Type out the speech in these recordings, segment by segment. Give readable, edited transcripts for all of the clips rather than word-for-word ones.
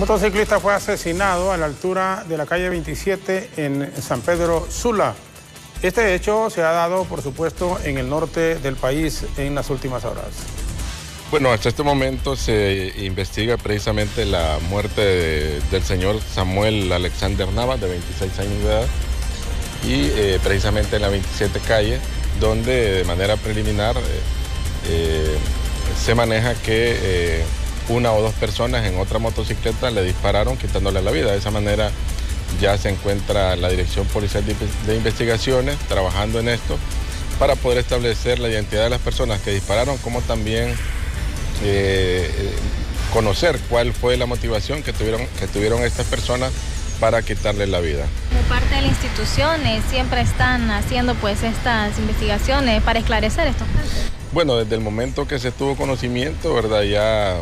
Un motociclista fue asesinado a la altura de la calle 27 en San Pedro Sula. Este hecho se ha dado, por supuesto, en el norte del país en las últimas horas. Bueno, hasta este momento se investiga precisamente la muerte del señor Samuel Alexander Nava, de 26 años de edad, y precisamente en la 27 calle, donde de manera preliminar se maneja que una o dos personas en otra motocicleta le dispararon quitándole la vida. De esa manera ya se encuentra la Dirección Policial de Investigaciones trabajando en esto para poder establecer la identidad de las personas que dispararon, como también conocer cuál fue la motivación que tuvieron estas personas para quitarle la vida. Como parte de las instituciones siempre están haciendo pues estas investigaciones para esclarecer estos casos. Bueno, desde el momento que se tuvo conocimiento, ¿verdad? Ya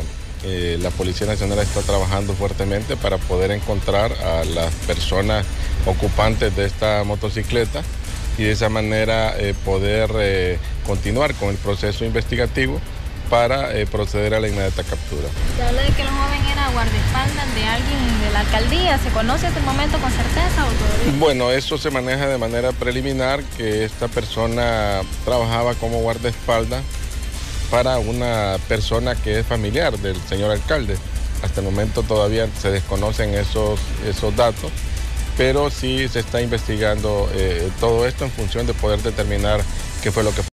la Policía Nacional está trabajando fuertemente para poder encontrar a las personas ocupantes de esta motocicleta y de esa manera poder continuar con el proceso investigativo para proceder a la inmediata captura. Se habla de que el joven era guardaespaldas de alguien de la alcaldía. ¿Se conoce hasta el momento con certeza o todavía? Bueno, eso se maneja de manera preliminar, que esta persona trabajaba como guardaespaldas para una persona que es familiar del señor alcalde. Hasta el momento todavía se desconocen esos datos, pero sí se está investigando todo esto en función de poder determinar qué fue lo que fue.